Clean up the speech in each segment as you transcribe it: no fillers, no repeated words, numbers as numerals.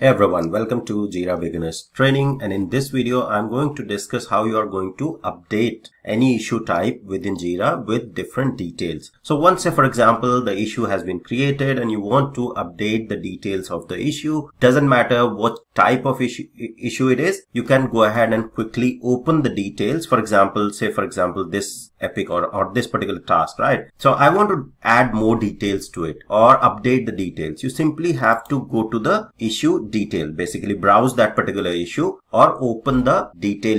Hey everyone, welcome to Jira Beginners Training, and in this video I'm going to discuss how you are going to update any issue type within Jira with different details. So once, say for example, the issue has been created and you want to update the details of the issue, doesn't matter what type of issue it is, you can go ahead and quickly open the details. For example, say for example this epic or this particular task, right? So I want to add more details to it or update the details. You simply have to go to the issue detail, basically browse that particular issue or open the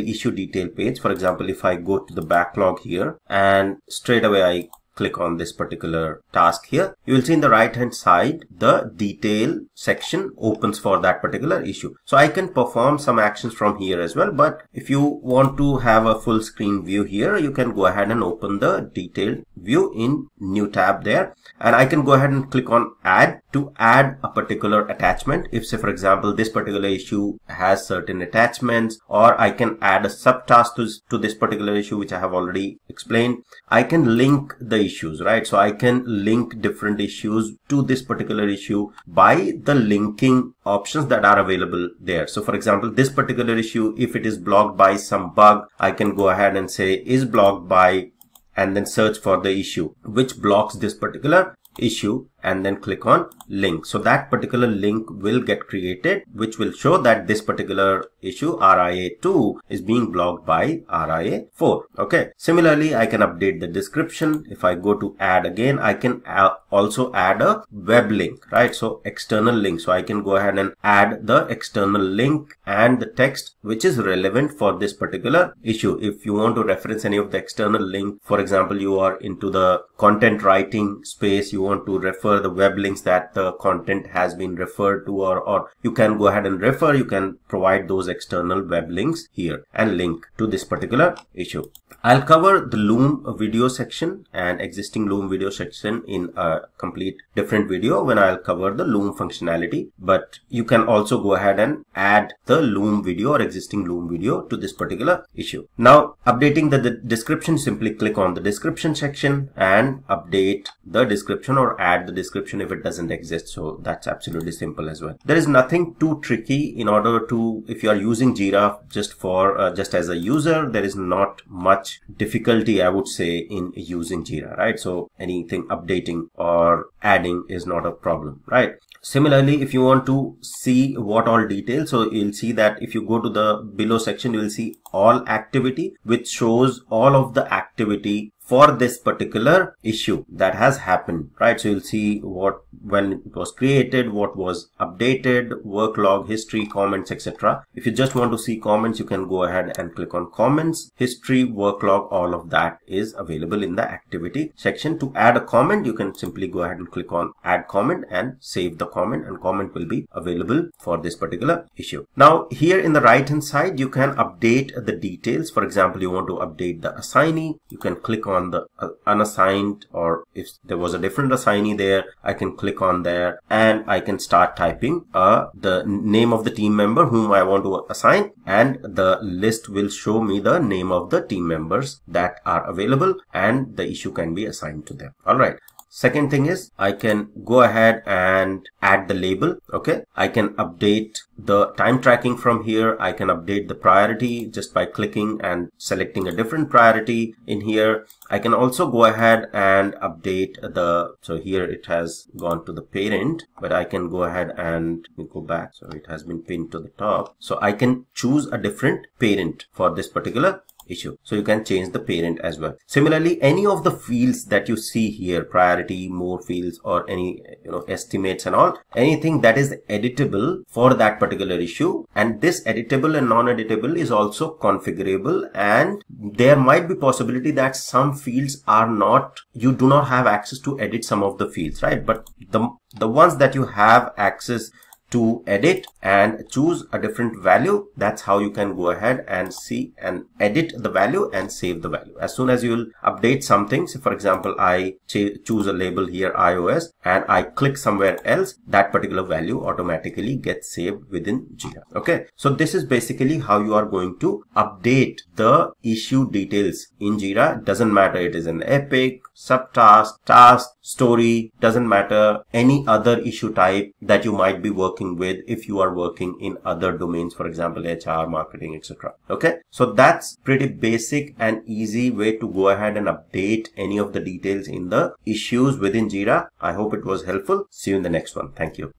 issue detail page. For example, if I go to the backlog here and straight away I click on this particular task here, you will see in the right hand side the detail section opens for that particular issue. So I can perform some actions from here as well, but if you want to have a full screen view here, you can go ahead and open the detailed view in new tab there, and I can go ahead and click on add to add a particular attachment. If, say for example, this particular issue has certain attachments, or I can add a subtask to this particular issue which I have already explained. I can link the issues, right? So I can link different issues to this particular issue by the linking options that are available there. So for example, this particular issue, if it is blocked by some bug, I can go ahead and say is blocked by, and then search for the issue which blocks this particular issue and then click on link. So that particular link will get created, which will show that this particular issue RIA2 is being blocked by RIA4. Okay. Similarly, I can update the description. If I go to add again, I can also add a web link, right? So external link. So I can go ahead and add the external link and the text which is relevant for this particular issue. If you want to reference any of the external link, for example, you are into the content writing space, you want to refer the web links that the content has been referred to, or you can go ahead and refer, you can provide those external web links here and link to this particular issue. I'll cover the Loom video section and existing Loom video section in a complete different video when I'll cover the Loom functionality, but you can also go ahead and add the Loom video or existing Loom video to this particular issue. Now, updating the description, simply click on the description section and update the description or add the description if it doesn't exist. So that's absolutely simple as well. There is nothing too tricky in order to, if you are using Jira just for just as a user, there is not much difficulty, I would say, in using Jira, right? So anything updating or adding is not a problem, right? Similarly, if you want to see what all details, so you'll see that if you go to the below section, you will see all activity, which shows all of the activity for this particular issue that has happened, right? So you'll see what, when it was created, what was updated, work log, history, comments, etc. If you just want to see comments, you can go ahead and click on comments, history, work log, all of that is available in the activity section. To add a comment, you can simply go ahead and click on add comment and save the comment, and comment will be available for this particular issue. Now here in the right hand side, you can update the details. For example, you want to update the assignee, you can click on the unassigned, or if there was a different assignee there, I can click on there and I can start typing the name of the team member whom I want to assign, and the list will show me the name of the team members that are available and the issue can be assigned to them. All right. Second thing is, I can go ahead and add the label. Okay. I can update the time tracking from here. I can update the priority just by clicking and selecting a different priority in here. I can also go ahead and update the, so here it has gone to the parent, but I can go ahead and go back. So it has been pinned to the top. So I can choose a different parent for this particular issue. So you can change the parent as well. Similarly, any of the fields that you see here, priority, more fields, or any, you know, estimates and all, anything that is editable for that particular issue, and this editable and non-editable is also configurable, and there might be possibility that some fields are not, you do not have access to edit some of the fields, right? But the ones that you have access to edit and choose a different value, that's how you can go ahead and see and edit the value and save the value. As soon as you will update something, so for example, I choose a label here, iOS, and I click somewhere else, that particular value automatically gets saved within Jira. Okay. So this is basically how you are going to update the issue details in Jira. Doesn't matter, it is an epic, subtask, task, story, doesn't matter, any other issue type that you might be working with if you are working in other domains, for example, HR, marketing, etc. Okay, so that's pretty basic and easy way to go ahead and update any of the details in the issues within Jira. I hope it was helpful. See you in the next one. Thank you.